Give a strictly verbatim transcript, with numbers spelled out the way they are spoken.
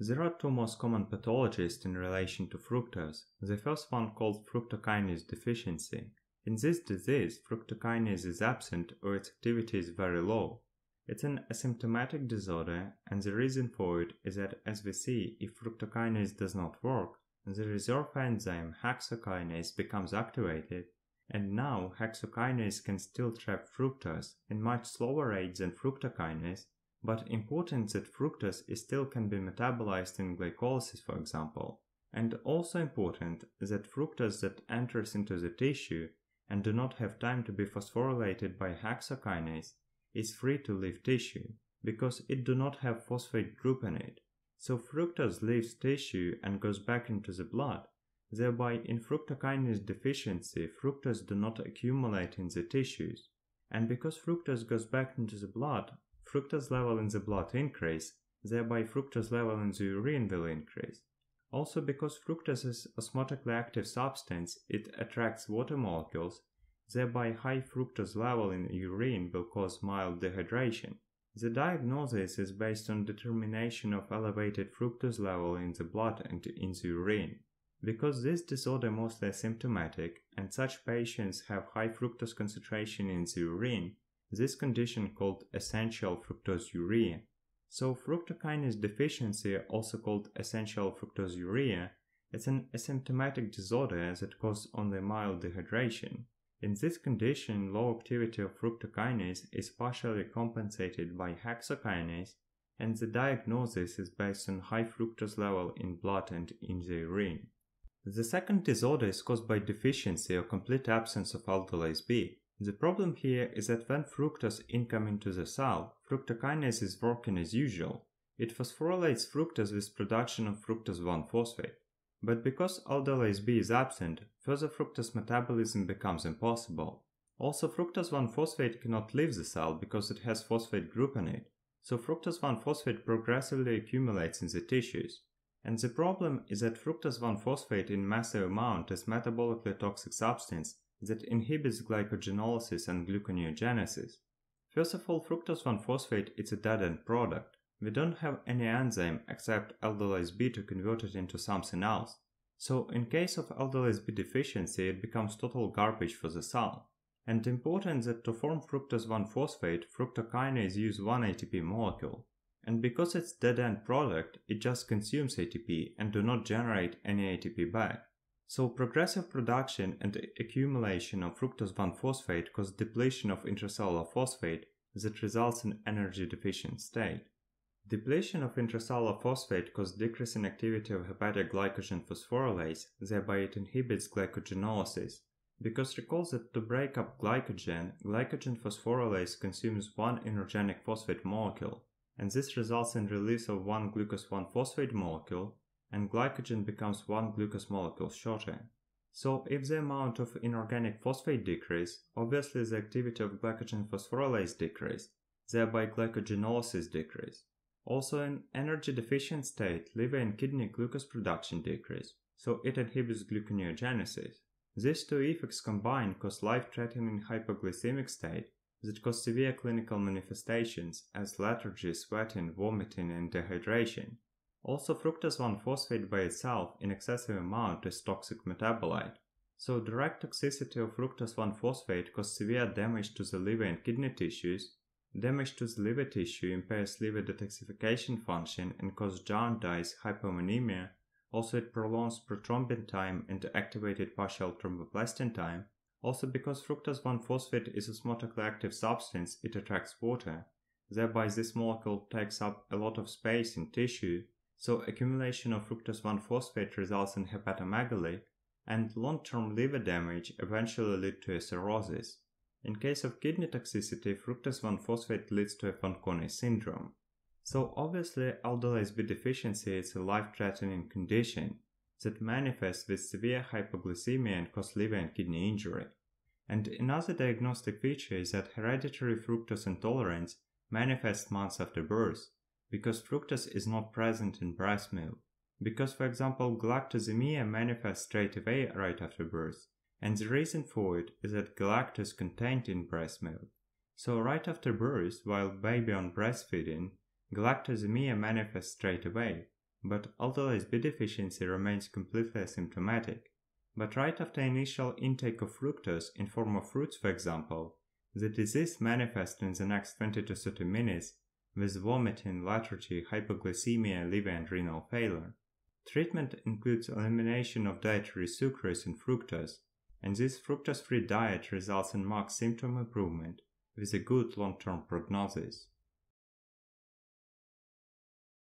There are two most common pathologies in relation to fructose, the first one called fructokinase deficiency. In this disease, fructokinase is absent or its activity is very low. It's an asymptomatic disorder, and the reason for it is that, as we see, if fructokinase does not work, the reserve enzyme hexokinase becomes activated, and now hexokinase can still trap fructose in much slower rates than fructokinase, but important that fructose is still can be metabolized in glycolysis, for example, and also important that fructose that enters into the tissue and do not have time to be phosphorylated by hexokinase is free to leave tissue, because it do not have phosphate group in it. So fructose leaves tissue and goes back into the blood, thereby in fructokinase deficiency fructose do not accumulate in the tissues, and because fructose goes back into the blood, fructose level in the blood increase, thereby fructose level in the urine will increase. Also, because fructose is osmotically active substance, it attracts water molecules, thereby high fructose level in urine will cause mild dehydration. The diagnosis is based on determination of elevated fructose level in the blood and in the urine. Because this disorder mostly asymptomatic, and such patients have high fructose concentration in the urine, this condition called essential fructosuria. So fructokinase deficiency, also called essential fructosuria, is an asymptomatic disorder that causes only mild dehydration. In this condition, low activity of fructokinase is partially compensated by hexokinase, and the diagnosis is based on high fructose level in blood and in the urine. The second disorder is caused by deficiency or complete absence of aldolase B. The problem here is that when fructose incomes into the cell, fructokinase is working as usual. It phosphorylates fructose with production of fructose one phosphate. But because aldolase B is absent, further fructose metabolism becomes impossible. Also, fructose one phosphate cannot leave the cell because it has phosphate group in it, so fructose one phosphate progressively accumulates in the tissues. And the problem is that fructose one phosphate in massive amount is metabolically toxic substance that inhibits glycogenolysis and gluconeogenesis. First of all, fructose one phosphate is a dead-end product. We don't have any enzyme except aldolase B to convert it into something else. So in case of aldolase B deficiency, it becomes total garbage for the cell. And important that to form fructose one phosphate, fructokinase uses one A T P molecule. And because it's dead-end product, it just consumes A T P and do not generate any A T P back. So progressive production and accumulation of fructose one phosphate cause depletion of intracellular phosphate that results in energy deficient state. Depletion of intracellular phosphate causes decrease in activity of hepatic glycogen phosphorylase, thereby it inhibits glycogenolysis. Because recall that to break up glycogen, glycogen phosphorylase consumes one inorganic phosphate molecule, and this results in release of one glucose one phosphate molecule, and glycogen becomes one glucose molecule shorter. So if the amount of inorganic phosphate decreases, obviously the activity of glycogen phosphorylase decreases, thereby glycogenolysis decreases. Also, in energy deficient state, liver and kidney glucose production decreases, so it inhibits gluconeogenesis. These two effects combined cause life-threatening hypoglycemic state that cause severe clinical manifestations as lethargy, sweating, vomiting, and dehydration. Also, fructose one phosphate by itself in excessive amount is toxic metabolite, so direct toxicity of fructose one phosphate causes severe damage to the liver and kidney tissues. Damage to the liver tissue impairs liver detoxification function and causes jaundice, hyperammonemia. Also, it prolongs prothrombin time and activated partial thromboplastin time. Also, because fructose one phosphate is osmotically active substance, it attracts water, thereby this molecule takes up a lot of space in tissue. So accumulation of fructose one phosphate results in hepatomegaly, and long-term liver damage eventually leads to a cirrhosis. In case of kidney toxicity, fructose one phosphate leads to a Fanconi syndrome. So obviously, aldolase B deficiency is a life-threatening condition that manifests with severe hypoglycemia and causes liver and kidney injury. And another diagnostic feature is that hereditary fructose intolerance manifests months after birth, because fructose is not present in breast milk. Because, for example, galactosemia manifests straight away right after birth, and the reason for it is that galactose is contained in breast milk. So right after birth, while baby on breastfeeding, galactosemia manifests straight away, but aldolase B deficiency remains completely asymptomatic. But right after initial intake of fructose in form of fruits, for example, the disease manifests in the next twenty to thirty minutes with vomiting, lethargy, hypoglycemia, liver and renal failure. Treatment includes elimination of dietary sucrose and fructose, and this fructose-free diet results in marked symptom improvement with a good long-term prognosis.